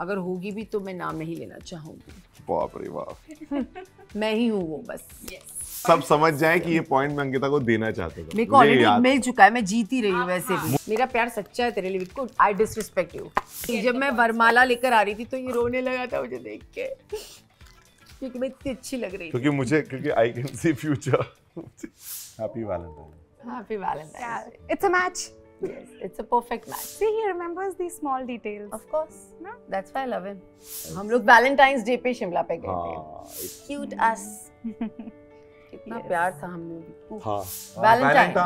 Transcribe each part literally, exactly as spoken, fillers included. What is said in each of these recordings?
अगर होगी भी तो मैं नाम नहीं लेना चाहूंगी। बाप रे बाप। मैं ही हूँ वो बस। yes. सब समझ जाएं कि ये पॉइंट मैं अंकिता को देना चाहता था। मेरे को ऑलरेडी मिल चुका है, मैं जीती रही हूँ वैसे भी। मेरा प्यार सच्चा है तेरे लिए बिल्कुल। I disrespect you. जब मैं वरमाला लेकर आ रही थी तो ये रोने लगा था मुझे देख के क्योंकि मैं इतनी अच्छी लग रही। क्योंकि मुझे क्योंकि I can see future. Happy Valentine. Happy Valentine. It's a match. Yes, it's a perfect match. See, he remembers these small details. Of course, no. That's why I love him. हम लोग Valentine's Day पे शिमला पे गए थे. Cute us. कितना प्यार था हमने भी. हाँ. Valentine.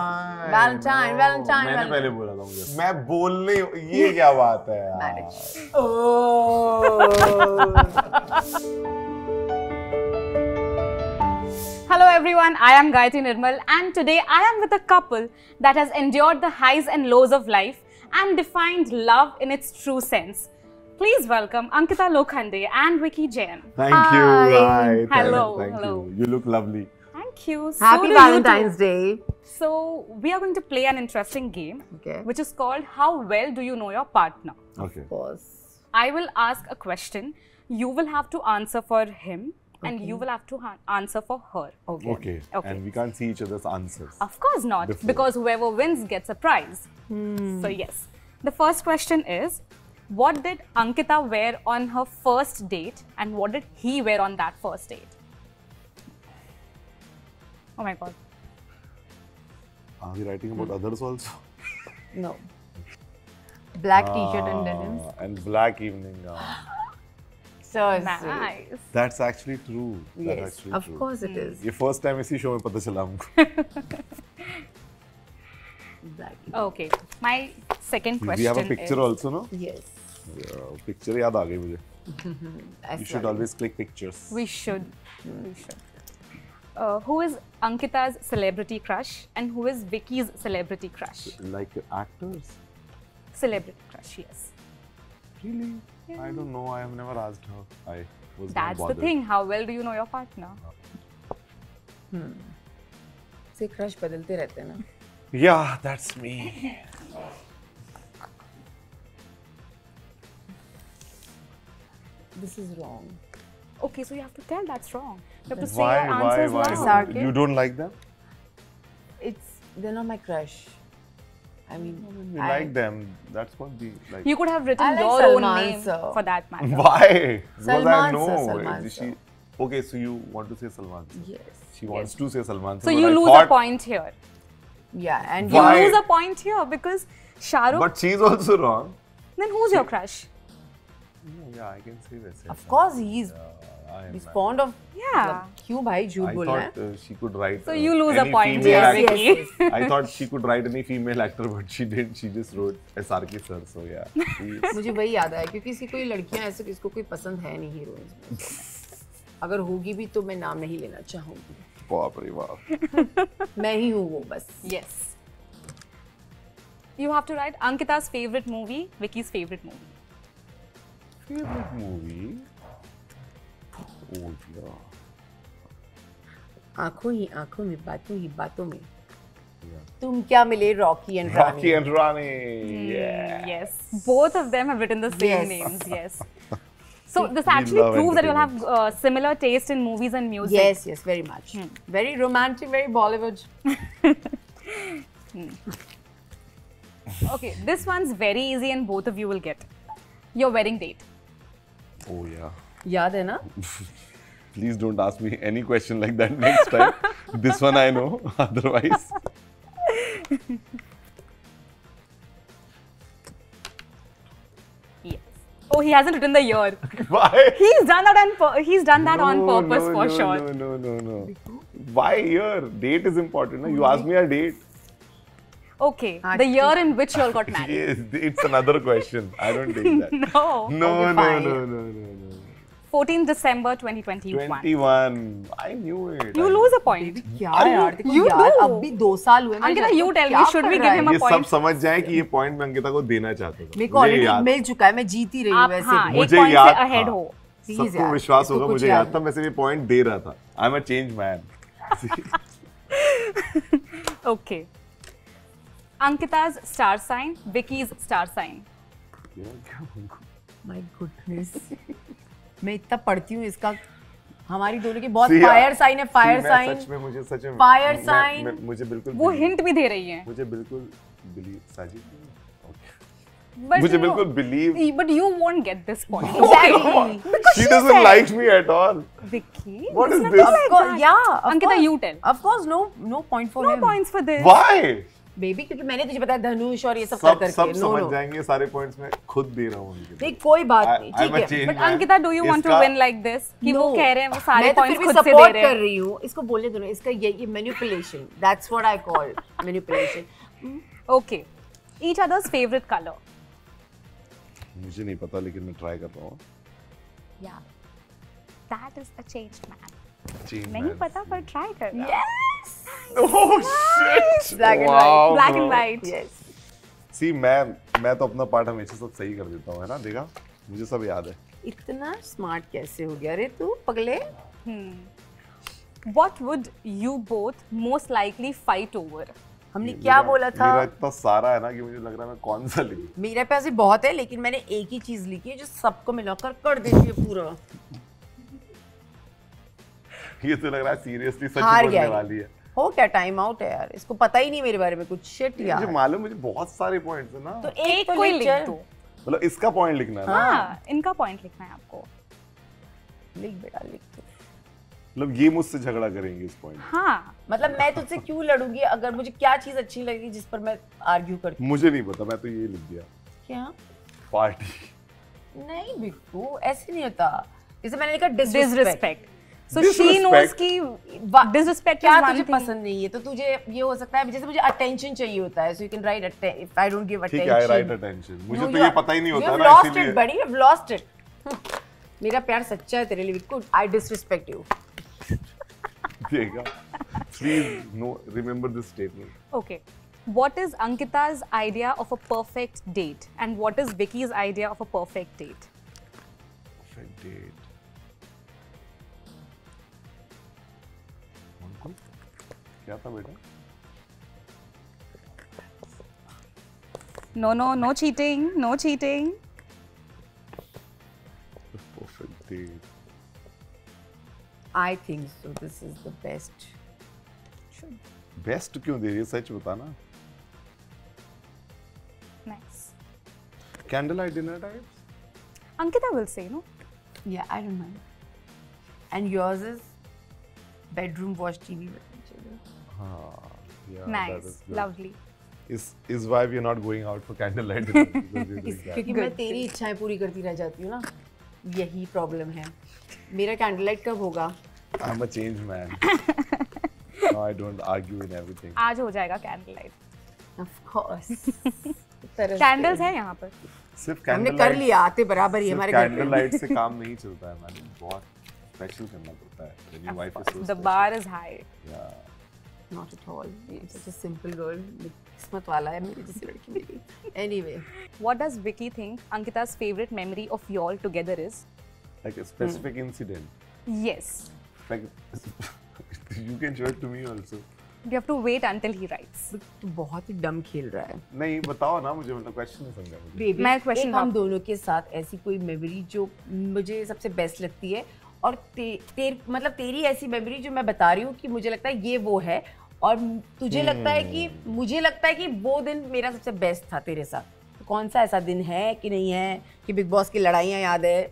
Valentine. Valentine. मैंने पहले बोला था मुझे. मैं बोलने ये क्या बात है यार. Marriage. Oh. Hello everyone, I am Gayatri Nirmal and today I am with a couple that has endured the highs and lows of life and defined love in its true sense. Please welcome Ankita Lokhande and Vicky Jain. Thank Hi. you. Hi. Hello. Thank Hello. You. You look lovely. Thank you. So Happy Valentine's you Day. So we are going to play an interesting game okay. which is called How Well Do You Know Your Partner? Okay. Of course. I will ask a question. You will have to answer for him. And okay. you will have to answer for her. Okay. okay. Okay. And we can't see each other's answers. Of course not. Before. Because whoever wins gets a prize. Hmm. So yes. The first question is, what did Ankita wear on her first date and what did he wear on that first date? Oh my God. Are we writing about hmm. others also? No. Black ah, t-shirt and denim. And black evening gown. So nice. That's actually true. Yes, That's actually of true. course it is. ये first time इसी show में पता चला हमको. Okay, my second question is. We have a picture is... also, no? Yes. Yeah, picture याद आ गई मुझे. You should always click pictures. We should. Yeah. We should. Uh, who is Ankita's celebrity crush and who is Vicky's celebrity crush? Like actors. Celebrity crush, yes. Really? I don't know. I have never asked her. I was That's not the thing. How well do you know your partner? Hmm. से crush बदलते रहते हैं ना? Yeah, that's me. This is wrong. Okay, so you have to tell that's wrong. You have to say your answers wrong. Why? Why? You don't like them? It's they're not my crush. I mean, you I, like them. That's what we like. You could have written like your Salman own name sir. for that matter. Why? Because I know. She, okay, so you want to say Salman sir. Yes. She wants yes. to say Salman sir. So you I lose thought, a point here. Yeah, and why? you lose a point here because Shahrukh. But she's also wrong. Then who's she, your crush? Yeah, yeah, I can say this. Of course, he's. Yeah. He's fond of yeah. Kyun bhai jhoot bol raha hai? I thought uh, she could write. So uh, you lose a point. Yes, yes, yes. I thought she could write any female actor, but she didn't. She just wrote S R K sir. So yeah. मुझे वही याद आया क्योंकि इसकी कोई लड़कियां ऐसे इसको कोई पसंद है नहीं हीरोइंस। अगर होगी भी तो मैं नाम नहीं लेना चाहूँगी। बाप रे बाप। मैं ही हूँ वो बस। Yes. You have to write Ankita's favorite movie, Vicky's favorite movie. Favorite movie. Oh yeah. आँखों ही आँखों में बातों ही बातों में yeah. तुम क्या मिले Rocky and Rani. Rocky and Rani. Mm, yes. yes. Both of them have written the same yes. names. Yes. So this actually proves that you'll have uh, similar taste in movies and music. Yes. Yes. Very much. Hmm. Very romantic. Very Bollywood. hmm. Okay. This one's very easy, and both of you will get your wedding date. Oh yeah. याद है ना? Please don't ask me any question like that next time. This one I know. Otherwise. Yes. Oh, he hasn't written the year. Why? He's done that on he's done that no, on purpose no, for no, sure. No, no, no, no. Why year? Date is important. No? You asked me a date. Okay, Achoo. the year in which you all got married. Yes, it's another question. I don't take that. no. No, okay, no, no, no, no, no. fourteenth December twenty twenty-one. twenty-one. I knew it. You I lose a point. Kya yaar? You do. Abhi do saal hue. Ankita, you tell me. Should we give him a point? ये सब समझ जाएं कि ये point मैं Ankita को देना चाहता था. मेरे को already मिल चुका है. मैं जीती रही हूँ वैसे. आप हाँ एक point से ahead हो. सबको विश्वास होगा मुझे याद था. मैं सिर्फ ये point दे रहा था. I'm a change man. Okay. Ankita's star sign, Vicky's star sign. My goodness. मैं इतना पढ़ती हूँ इसका. हमारी दोनों की बहुत फायर साइन है. Fire sign. सच में मुझे सच में फायर साइन. मुझे बिल्कुल वो हिंट भी दे रही है. मुझे बिल्कुल बिलीव साजिद. मुझे बिल्कुल believe. But you won't get this point. Exactly. She doesn't like me at all. Vicky. What is this? Yeah. Ankita, you tell. Of course, no, no point for him. No points for this. Why? Baby क्योंकि मैंने तुझे बताया धनुष और ये सब सब, सब समझ जाएंगे सारे पॉइंट्स में खुद दे रहा हूँ. नहीं कोई बात नहीं ठीक है. But Ankita do you want to win like this कि वो कह रहे हैं वो सारे पॉइंट्स खुद से दे रहे हैं. मैं तो फिर भी सपोर्ट कर रही हूँ इसको. बोलने दो ना इसका. ये ये manipulation. That's what I call manipulation. Okay. Each others favourite colour. मुझे नहीं पता लेकिन मैं ट्राई करता हूँ. या that is a changed man. नहीं पता पर ट्राई कर. Yes. Oh shit. Black and white. Black and white. Yes. See मैं मैं तो अपना पार्ट हमेशा सब सही कर देता हूँ है ना. देखा मुझे सब याद है. इतना स्मार्ट कैसे हो गया रे तू पगले. What would you both most likely fight over? हमने क्या बोला था. मेरा इतना सारा है ना कि मुझे लग रहा है मैं कौन सा लूँ. मेरे पास भी बहुत है लेकिन मैंने एक ही चीज लिखी है जो सबको मिलाकर कर देती है पूरा. ये तो लग रहा है सीरियसली सच बोलने वाली है. हो क्या टाइम आउट है यार. इसको पता ही नहीं मेरे बारे में कुछ. शिट यार मुझे मालूम. मुझे बहुत सारे पॉइंट्स है ना. तो एक तो कोई लिख दो. मतलब इसका पॉइंट लिखना है. हाँ इनका पॉइंट लिखना है आपको. लिख बेटा लिख दो. मतलब ये मुझसे झगड़ा करेंगे इस पॉइंट. हाँ मतलब मैं तुझसे क्यों लड़ूंगी अगर मुझे क्या चीज अच्छी लगी जिस पर मैं आर्ग्यू करती. मुझे नहीं पता मैं तो ये लिख दिया. क्या पार्टी. नहीं बिल्कुल ऐसे नहीं होता. जैसे मैंने लिखा डिसरिस्पेक्ट. So she knows कि disrespect क्या तुझे पसंद नहीं है तो तुझे ये हो सकता है. जैसे मुझे attention चाहिए होता है so you can write attention. If I don't give attention. ठीक है I write attention. मुझे तो ये पता ही नहीं होता ना इसीलिए. You've lost it buddy. You've lost it. मेरा प्यार सच्चा है तेरे लिए बिल्कुल. I disrespect you. देखा. Please no remember this statement. Okay. What is Ankita's idea of a perfect date and what is Vicky's idea of a perfect date? Perfect date. क्या था बेटा? No no no cheating no cheating. The perfect date. I think so. This is the best. Best क्यों दे रही है सच बताना. Nice. Candlelight dinner types. Ankita will say no. Yeah, I don't mind. And yours is bedroom watch T V. Ah, yeah, nice, lovely. Is is why we are not going out for candlelight dinner because we do that. क्योंकि मैं तेरी इच्छाएं पूरी करती रह जाती हूँ ना. यही प्रॉब्लम है. मेरा candlelight कब होगा? I'm a changed man. No, I don't argue in everything. आज हो जाएगा candlelight. Of course. Candles हैं यहाँ पर. सिर्फ candlelight. हमने कर लिया आते बराबर ही हमारे घर में. Candlelight से काम नहीं चलता है हमारे. बहुत special करना पड़ता है. When your wife is so special. The bar is high. Yeah. Not at all. It's such a simple girl. किस्मत वाला है मेरी जैसी लड़की मिली. Anyway, what does Vicky think Ankita's favorite memory of you all together is? Like a specific hmm. incident. Yes. Like you can show it to me also. You have to wait until he writes. तू बहुत ही dumb खेल रहा है. नहीं बताओ ना मुझे. मतलब question नहीं समझा मुझे. मैं question हम दोनों के साथ ऐसी कोई memory जो मुझे सबसे best लगती है और ते, तेर मतलब तेरी ऐसी memory जो मैं बता रही हूँ कि मुझे लगता है ये वो है और तुझे hmm. लगता है कि मुझे लगता है कि वो दिन मेरा सबसे बेस्ट था तेरे साथ. तो कौन सा ऐसा दिन है कि नहीं है कि बिग बॉस की लड़ाइयाँ याद है.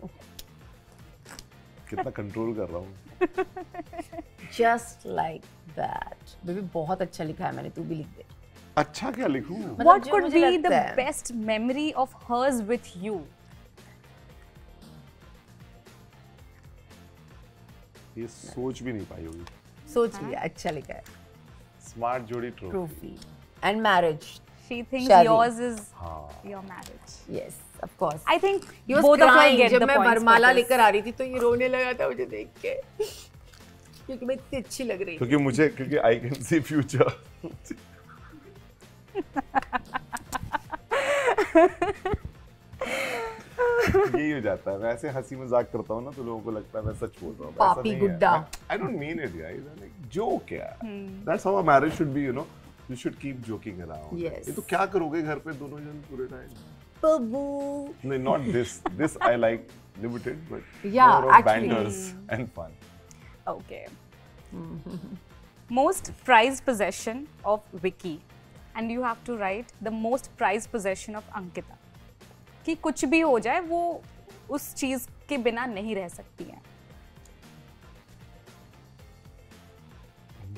कितना कंट्रोल कर रहा हूँ. Just like that. बेबी बहुत अच्छा लिखा है मैंने. तू भी लिख दे. अच्छा क्या लिखूँ. What could be the best memory of hers with you. ये सोच भी नहीं पाई होगी. सोच लिया. अच्छा लिखा है. Smart Jodi trophy. trophy and marriage. She thinks Shari. yours is ah. your marriage. Yes, of course. I think you both of you get the points. जब मैं वरमाला लेकर आ रही थी तो ये रोने लगा था मुझे देख के क्योंकि मैं इतनी अच्छी लग रही थी. क्योंकि मुझे क्योंकि I can see future. यही हो जाता है. मैं ऐसे हंसी मजाक करता हूँ ना तो लोगों को लगता है मैं सच बोल रहा हूँ. पापी गुड्डा. I don't mean it guys. Like joke यार. That's how a marriage should be, you know. You should keep joking around. Yes. ये तो क्या करोगे घर पे दोनों जन पूरे time. Baboo. No, not this. This I like limited, but yeah, more of actually. Bangers and fun. Okay. Most prized possession of Vicky, and you have to write the most prized possession of Ankita. कि कुछ भी हो जाए वो उस चीज के बिना नहीं रह सकती हैं।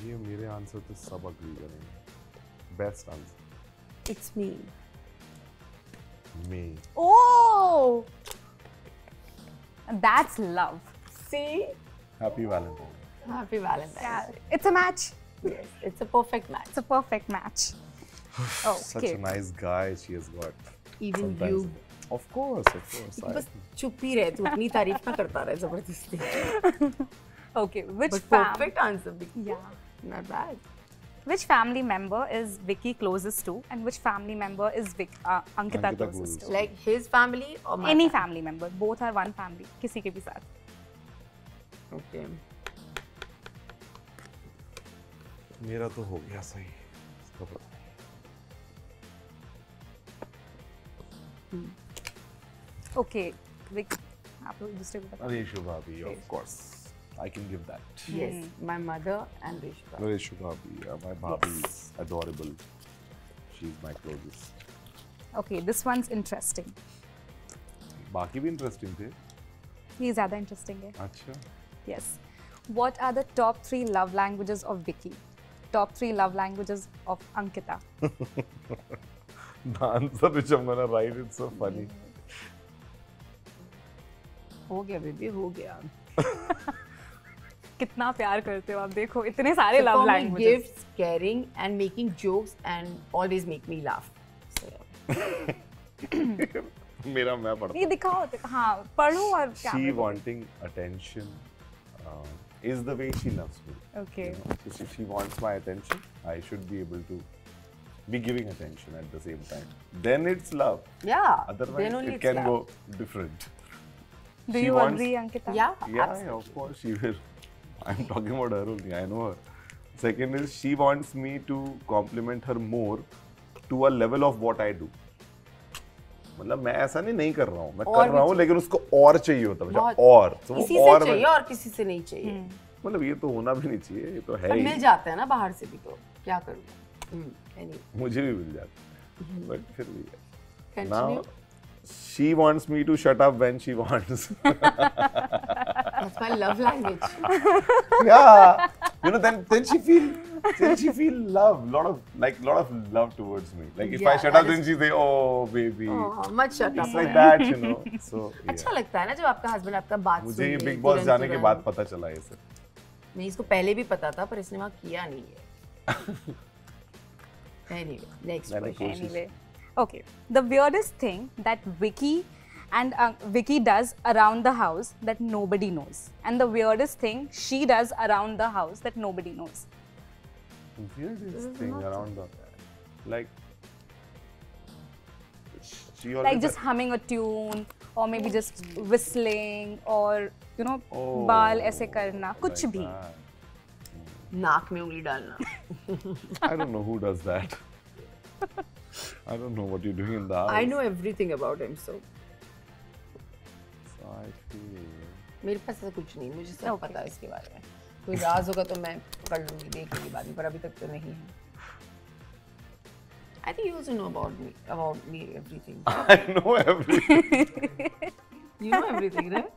ये मेरे आंसर तो सब agree करेंगे। Best answer. It's me. Me. Oh, that's love. See? Happy Valentine. Happy Valentine. Yeah. It's a match. Yes, it's a perfect match. It's a perfect match. Oh, such okay. a nice guy she has got. Even Sometimes. you. Of course, of course. बस चुप ही रहे तू अपनी तारीफ ना करता रहे जबरदस्ती. Okay, which but perfect answer, Vicky. Yeah, not bad. Which family member is Vicky closest to, and which family member is Vic, uh, Ankita, Ankita closest to? Like his family or my any family, family member? Both are one family. किसी के भी साथ. Okay. मेरा तो हो गया सही. Okay, Vic, आप लोग दूसरे को बताओ. Reshu Bhabhi, of course, I can give that. Yes, mm. my mother and Reshu Bhabhi. Reshu Bhabhi, yeah, my Bhabhi, yes. adorable. She's my closest. Okay, this one's interesting. बाकी भी interesting थे. ये ज़्यादा interesting है. अच्छा. Yes. What are the top three love languages of Vicky? Top three love languages of Ankita. The answer which I'm gonna write, it's so funny. हो गया baby हो गया कितना प्यार करते हो आप देखो इतने सारे love languages. Gifts, caring, and making jokes, and always make me laugh. मेरा मैं पढ़ता ये दिखाओ हाँ पढ़ो और क्या She wanting attention uh, is the way she loves me. Okay. You know? So if she wants my attention, I should be able to. Be giving attention at the same time. Then it's love. Yeah. Otherwise, then only it can love. go different. Do she you agree, Ankita? Yeah, yeah, yeah, of course she will. I'm talking about her only. I know her. Second is she wants me to compliment her more to a level of what I do. मतलब मैं ऐसा नहीं नहीं कर रहा हूँ. मैं कर रहा हूँ लेकिन उसको और चाहिए होता है. और. किसी से चाहिए और किसी से नहीं चाहिए. मतलब ये तो होना भी नहीं चाहिए. ये तो है ही. मिल जाता है ना बाहर से भी तो क्या करूँगा. मुझे भी मिल जाता है, but फिर भी है. Now she wants me to shut up when she wants. That's my love language. Yeah, you know then then she feel then she feel love, lot of like lot of love towards me. Like if yeah, I shut up, is... then she say, oh baby. Oh, much shut up. It's like that, you know. So. अच्छा लगता है ना जब आपका husband आपका बात. मुझे ये Bigg Boss जाने के बाद पता चला ये सब. नहीं इसको पहले भी पता था पर इसने वहाँ किया नहीं है. Anyway, next question. Anyway, okay. The weirdest thing that Vicky and uh, Vicky does around the house that nobody knows, and the weirdest thing she does around the house that nobody knows. Weirdest thing around the like she always like just humming a tune, or maybe just whistling, or you know, oh, बाल ऐसे करना कुछ भी. नाक में उंगली डालना. I don't know who does that. I don't know what you're doing in the house. I know everything about him, so. So I feel. मेरे पास ऐसा कुछ नहीं, मुझे सब पता है इसके बारे में. कोई राज होगा तो मैं कर लूँगी, देख लूँगी बाद में, पर अभी तक तो नहीं है. I think you also know about me, about me everything. I know everything. You know everything, right?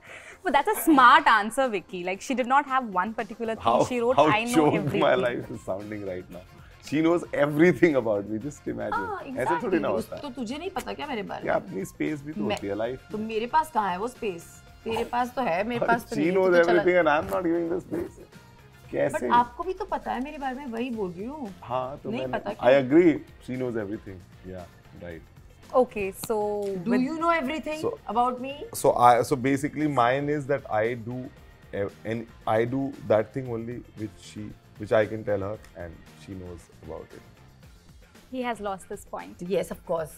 But that's a smart answer, Vicky. Like she did not have one particular thing. How, she wrote, "I know everything." How my life is sounding right now. She knows everything about me. Just imagine. Ah, exactly. ऐसा थोड़ी ना होता है. तो तुझे नहीं पता क्या मेरे बारे में? क्या अपनी space भी तो होती है life. तो मेरे पास कहाँ है वो space? तेरे पास तो है, मेरे पास तो नहीं. She knows everything and I'm not giving the space. कैसे? But आपको भी तो पता है मेरे बारे में वही बोल रही हूँ. हाँ तो मैं. I agree. She knows everything. Yeah, right. Okay, so do you know everything so, about me? So I so basically mine is that I do and I do that thing only which she which I can tell her and she knows about it. He has lost this point. Yes, of course.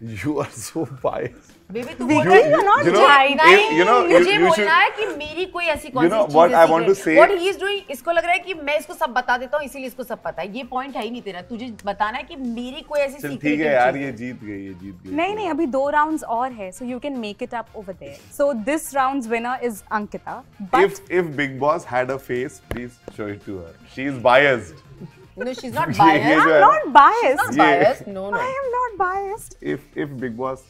You are so biased. Baby, you, you, you know, if, you know, you, you should, you know what I want to say. What he is doing, इसको लग रहा है कि मैं इसको सब बता देता हूँ, इसीलिए इसको सब पता है. ये point है ही नहीं तेरा. तुझे बताना है कि मेरी कोई ऐसी secret. ठीक है यार, ये जीत गई, ये जीत गई. नहीं नहीं, अभी दो rounds और हैं, so you can make it up over there. So this round's winner is Ankita. If if Bigg Boss had a face, please show it to her. She is biased. No, she's not biased. I'm not biased. She's not biased. No, no. I am not biased. If if Bigg Boss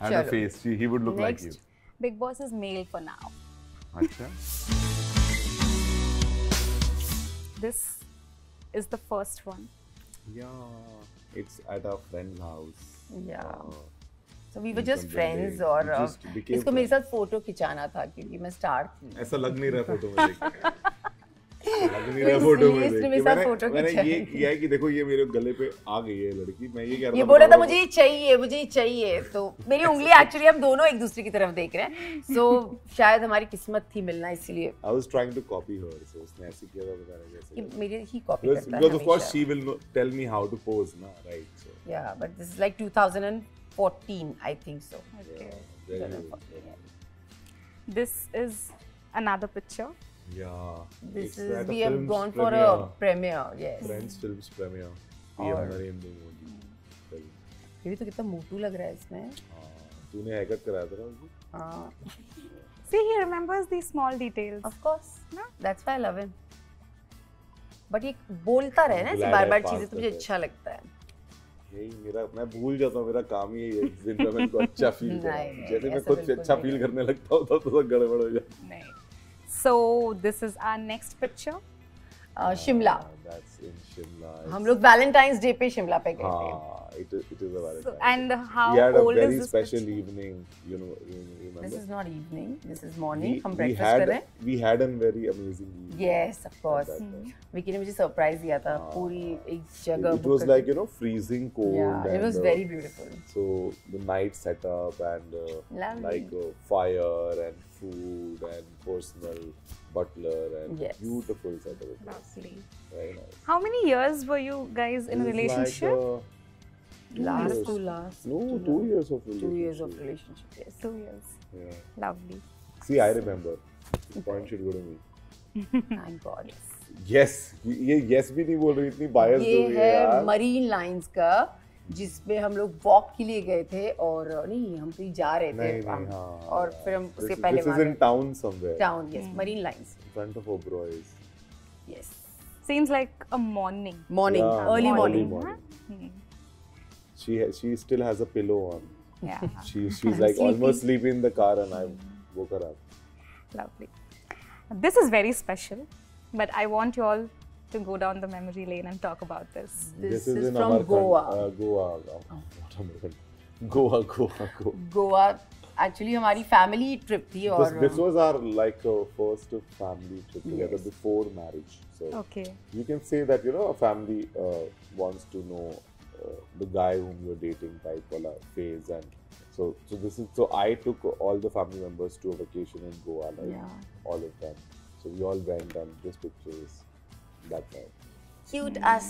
had a face, she, he would look like you. Bigg Boss is male for now. Achha. This is the first one. Yeah, it's at our friend's house. Yeah. Uh, So we were just friends और इसको मेरे साथ photo खिंचाना था क्योंकि मैं star थी. ऐसा लग नहीं रहा फोटो में देख. This is another picture. Yeah. This is, we have gone for a premiere, yes. French films premiere. Marine Lines. ये तो कितना मोटू लग रहा है इसमें. तूने हैकअप कराया था ना उसको? See, he remembers these small details. Of course, ना? That's why I love him. But ये बोलता रहे ना, ऐसे बार-बार चीजें तो मुझे अच्छा लगता है. यही मेरा, मैं भूल जाता हूँ, मेरा काम ही है जिंदा मैं को अच्छा फील करूँ. जैसे मैं खुद अच्छा फील करने लगता हूँ तो तो गड़बड़ हो जाता है. So this is our next picture, uh, Shimla. Uh, that's in Shimla. हम लोग Valentine's Day पे Shimla पे गए थे. हाँ, it is it is a Valentine's. So, and how old is this picture? We had a very special evening. You know, remember? This is not evening. This is morning. हम breakfast कर रहे हैं. We had a very amazing evening. Yes, of course. Vicky ने मुझे surprise दिया था. पूरी एक जगह. It was like you know freezing cold. Yeah, it was very beautiful. So the night setup and like fire and food and personal butler and yes. beautiful set of it. Lovely. Very nice. How many years were you guys in a relationship? Like, uh, two last years. two last. No, two, two years of relationship. Two years of relationship. Yes, two years. Yeah. Lovely. See, I remember. The point should go to me. Thank God. Yes. ये yes भी नहीं बोल रही इतनी biased हो गई है यार. ये है Marine Lines का जिसमें हम लोग वॉक के लिए गए थे और नहीं हम तो जा रहे थे नहीं, नहीं, हाँ, और फिर हम उसके this, पहले this is in town somewhere. Town, yes, Marine Lines. In front of Oberoi. Yes. Seems like a morning. Morning, yeah, early morning. morning. morning. She ha she still has a pillow on. Yeah. She she's like almost sleeping in the car and I woke her up. Lovely. This is very special, but I want you all to go down the memory lane and talk about this. This, this is, is from Amarkhand, Goa. Uh, Goa, Goa, Goa, Goa. Goa. Actually, हमारी family trip थी और. This was our like uh, first family trip together yes. before marriage. So okay. You can say that you know a family uh, wants to know uh, the guy whom you're dating type wala phase and so so this is so I took all the family members to a vacation in Goa like yeah. all of them. So we all went and this picture is. That time. Cute mm. us.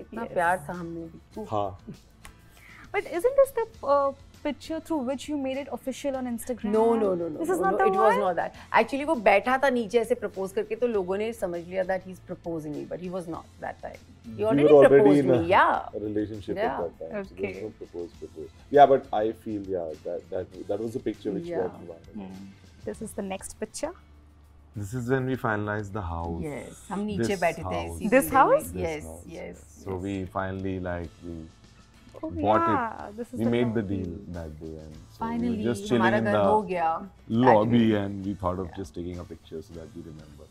इतना प्यार था हमने भी. हाँ. But isn't this the uh, picture through which you made it official on Instagram? No, no, no, no. This no, is not no, the it one. It was not that. Actually, वो बैठा था नीचे ऐसे propose करके तो लोगों ने समझ लिया that he's proposing me, but he was not that time. He already, already proposed me. Yeah. Relationship yeah. at that time. Okay. So propose, propose. Yeah, but I feel yeah that that that was the picture which yeah. got me wanted. Mm. This is the next picture. This is when we finalized the house. Yes, हम नीचे बैठे थे. This house? Yes, yes. So we finally like we bought it. We made the deal that day and so we were just chilling in the lobby and we thought of just taking a picture so that we remember.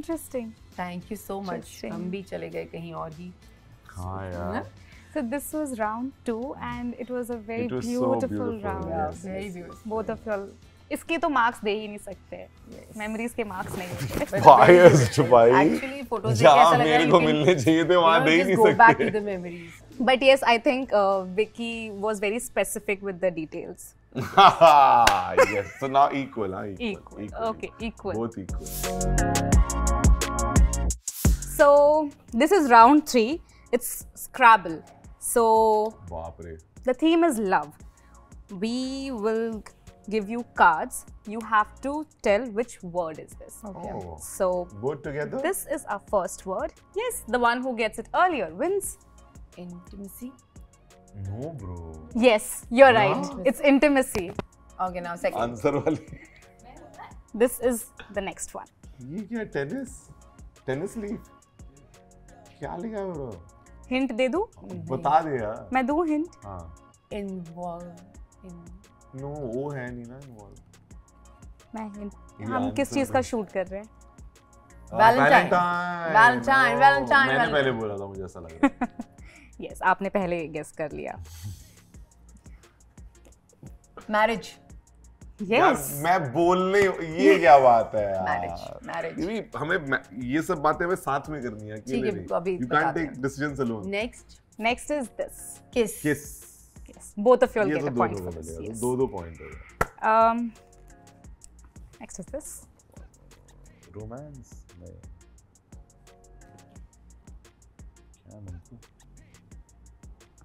Interesting. Thank you so much. हम भी चले गए कहीं और ही. हाँ यार. So this was round two and it was a very beautiful round. Very beautiful. Both of you. इसके तो मार्क्स दे ही नहीं सकते, मेमोरीज के मार्क्स नहीं. Biased भाई. Actually photos देख ऐसा लग रहा है मेरे को मिलने चाहिए थे वहाँ दे ही नहीं सकते. Go back to the memories. But yes, I think uh, Vicky was very specific with the details. Yes, so now equal, huh? Equal. Equal. equal. Okay, equal. Both equal. So this is round three. It's Scrabble. So the theme is love. We will give you cards. You have to tell which word is this. Okay. Oh. So both together. This is our first word. Yes, the one who gets it earlier wins. Intimacy. No, bro. Yes, you're yeah. right. It's intimacy. Okay, now second. Answer wali. This is the next one. Ye kya tennis? Tennis leaf. Kya liya bro? Hint de do? Bata de yaar. Main do hint. Haan. Involve. In... No, वो है नहीं ना involve. मैं hint. हम किस चीज का shoot कर रहे हैं? Valentine. Valentine. Valentine. मैंने पहले बोला था मुझे ऐसा लग रहा है. Yes, आपने पहले guess कर लिया. Marriage. Yes. मैं बोलने ये क्या बात है यार. Marriage. Marriage. ये हमें ये सब बातें हमें साथ में करनी है. ठीक है. अभी you can't take decisions alone. Next. Next is this. Kiss. Kiss. Yes. Both of you will get a point for this. Yes. दो दो point होगा. Um. Next is this. Romance. क्या मिलती?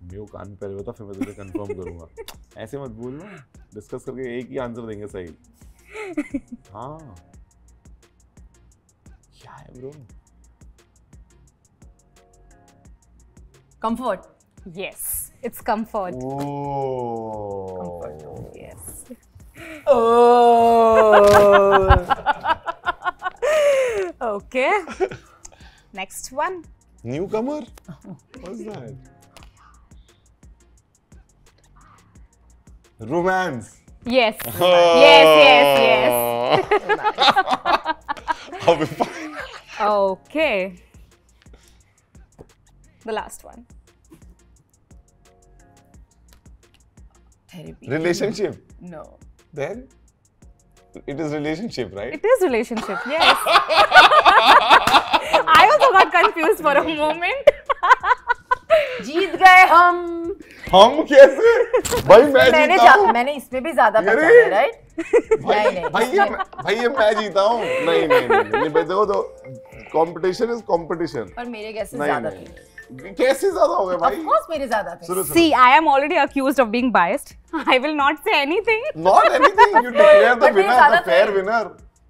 मेरे कान पे रहता फिर मैं तुझे कंफर्म करूँगा. ऐसे मत बोलना. डिस्कस करके एक ही आंसर देंगे सही. हाँ. क्या है bro? Comfort. Yes, it's comfort. Oh. Comfort. Yes. Oh. Okay. Next one. Newcomer. What's that? Romance. Yes. Romance. Yes, yes, yes. Okay. The last one. Therapy. Relationship. No. Then? It is relationship, right? It is relationship, yes. I also got confused for a moment. जीत गए हम. हम कैसे? भाई मैं जीता हूँ. मैंने इसमें भी ज़्यादा पहचाना, right? नहीं नहीं. भाई ये भाई ये मैं जीता हूँ. नहीं नहीं नहीं. देखो तो competition is competition. और मेरे कैसे ज़्यादा थे? कैसे ज़्यादा हो गए भाई? Of course मेरे ज़्यादा थे. See, I am already accused of being biased. I will not say anything. Not anything. You declare the winner, the fair winner.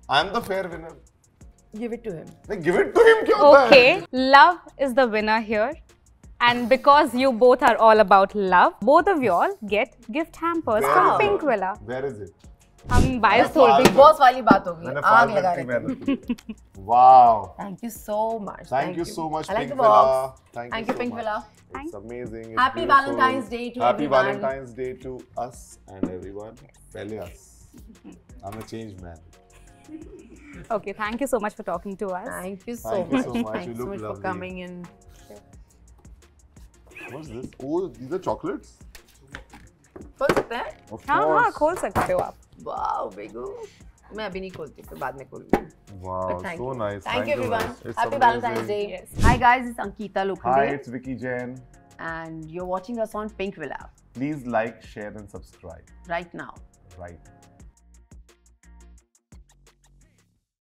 I am the fair winner. Give it to him. नहीं, give it to him क्या होता है? Okay, love is the winner here. And because you both are all about love, both of you all get gift hampers from Pinkvilla. Where is it? हम bias हो गए. Big Boss वाली बात हो गई. आग लगा रहे हैं. Wow. Thank you so much. Thank you so much, Pinkvilla. Thank you, Pinkvilla. It's amazing. Happy Valentine's Day to everyone. Happy Valentine's Day to us and everyone. Pele us. I'm a changed man. Okay. Thank you so much for talking to us. Thank you so much. Thank you so much. You look lovely. Thank you so much for coming in. What's this? Oh, these are chocolates. खोल सकते हैं? हाँ हाँ खोल सकते हो आप. Wow, Biggo. मैं अभी नहीं खोलती, फिर बाद में खोलूँगी. Wow, so nice. Thank you everyone. Happy Valentine's Day. Yes. Hi guys, it's Ankita Lokhande. Hi, it's Vicky Jain. And you're watching us on Pinkvilla. Please like, share, and subscribe. Right now. Right.